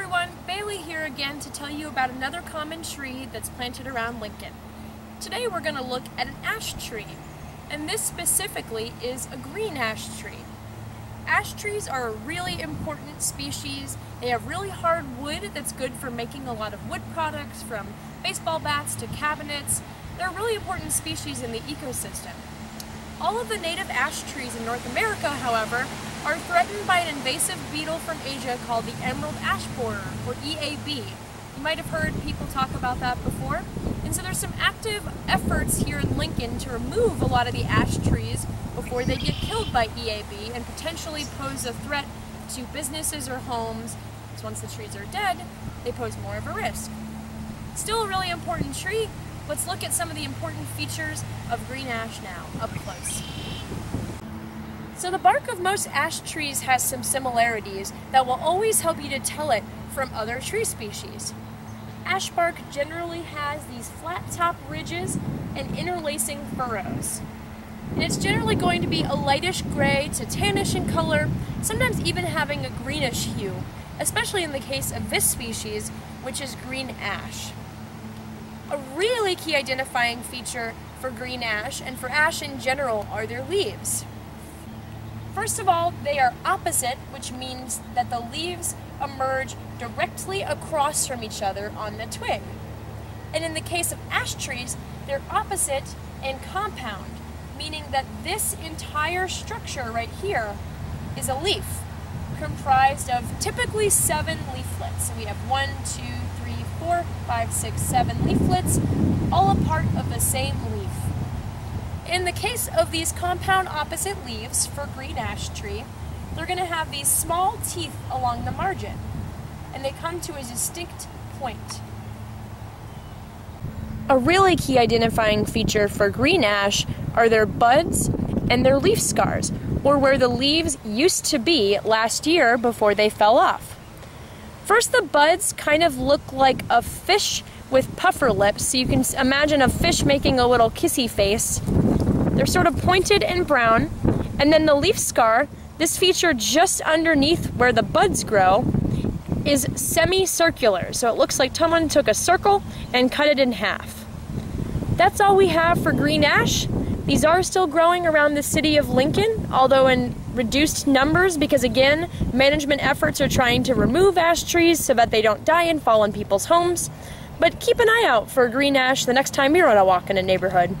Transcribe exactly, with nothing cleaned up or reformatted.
everyone, Bailey here again to tell you about another common tree that's planted around Lincoln. Today we're going to look at an ash tree, and this specifically is a green ash tree. Ash trees are a really important species. They have really hard wood that's good for making a lot of wood products, from baseball bats to cabinets. They're a really important species in the ecosystem. All of the native ash trees in North America, however, are threatened by an invasive beetle from Asia called the Emerald Ash Borer, or E A B. You might have heard people talk about that before. And so there's some active efforts here in Lincoln to remove a lot of the ash trees before they get killed by E A B and potentially pose a threat to businesses or homes. Because once the trees are dead, they pose more of a risk. Still a really important tree. Let's look at some of the important features of green ash now, up close. So the bark of most ash trees has some similarities that will always help you to tell it from other tree species. Ash bark generally has these flat top ridges and interlacing furrows. And it's generally going to be a lightish gray to tannish in color, sometimes even having a greenish hue, especially in the case of this species, which is green ash. A really key identifying feature for green ash and for ash in general are their leaves. First of all, they are opposite, which means that the leaves emerge directly across from each other on the twig. And in the case of ash trees, they're opposite and compound, meaning that this entire structure right here is a leaf, comprised of typically seven leaflets. So we have one, two, three, four, five, six, seven leaflets, all a part of the same leaf. In the case of these compound opposite leaves for green ash tree, they're going to have these small teeth along the margin, and they come to a distinct point. A really key identifying feature for green ash are their buds and their leaf scars, or where the leaves used to be last year before they fell off. First, the buds kind of look like a fish with puffer lips, so you can imagine a fish making a little kissy face. They're sort of pointed and brown, and then the leaf scar, this feature just underneath where the buds grow, is semicircular. So it looks like someone took a circle and cut it in half. That's all we have for green ash. These are still growing around the city of Lincoln, although in reduced numbers because, again, management efforts are trying to remove ash trees so that they don't die and fall on people's homes. But keep an eye out for green ash the next time you're on a walk in a neighborhood.